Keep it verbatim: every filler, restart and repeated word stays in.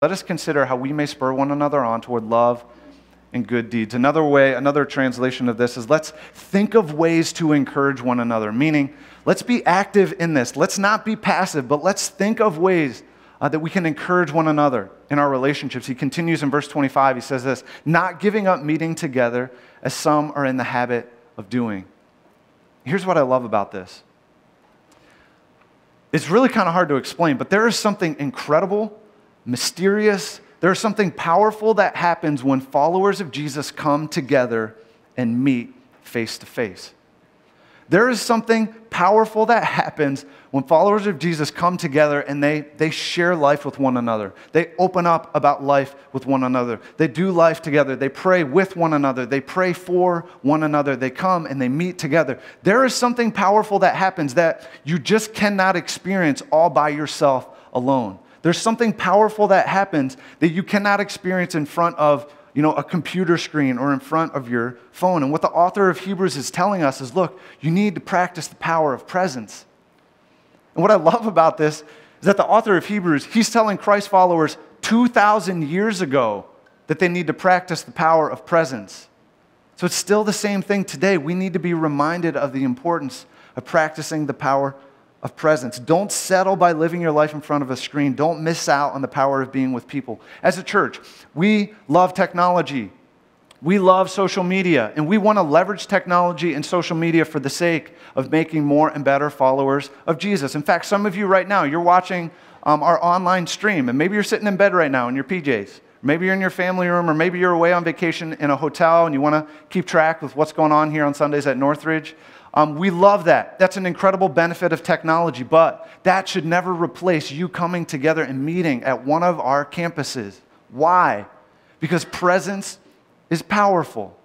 Let us consider how we may spur one another on toward love and good deeds. Another way, another translation of this is let's think of ways to encourage one another, meaning let's be active in this. Let's not be passive, but let's think of ways uh, that we can encourage one another in our relationships. He continues in verse twenty-five. He says this, not giving up meeting together as some are in the habit of doing. Here's what I love about this. It's really kind of hard to explain, but there is something incredible, mysterious. There's something powerful that happens when followers of Jesus come together and meet face to face. There is something powerful that happens when followers of Jesus come together and they, they share life with one another. They open up about life with one another. They do life together. They pray with one another. They pray for one another. They come and they meet together. There is something powerful that happens that you just cannot experience all by yourself alone. There's something powerful that happens that you cannot experience in front of, you know, a computer screen or in front of your phone. And what the author of Hebrews is telling us is, look, you need to practice the power of presence. And what I love about this is that the author of Hebrews, he's telling Christ followers two thousand years ago that they need to practice the power of presence. So it's still the same thing today. We need to be reminded of the importance of practicing the power of presence. of presence. Don't settle by living your life in front of a screen. Don't miss out on the power of being with people. As a church, we love technology. We love social media, and we want to leverage technology and social media for the sake of making more and better followers of Jesus. In fact, some of you right now, you're watching um, our online stream, and maybe you're sitting in bed right now in your P Js. Maybe you're in your family room, or maybe you're away on vacation in a hotel, and you want to keep track with what's going on here on Sundays at Northridge. Um, we love that. That's an incredible benefit of technology, but that should never replace you coming together and meeting at one of our campuses. Why? Because presence is powerful.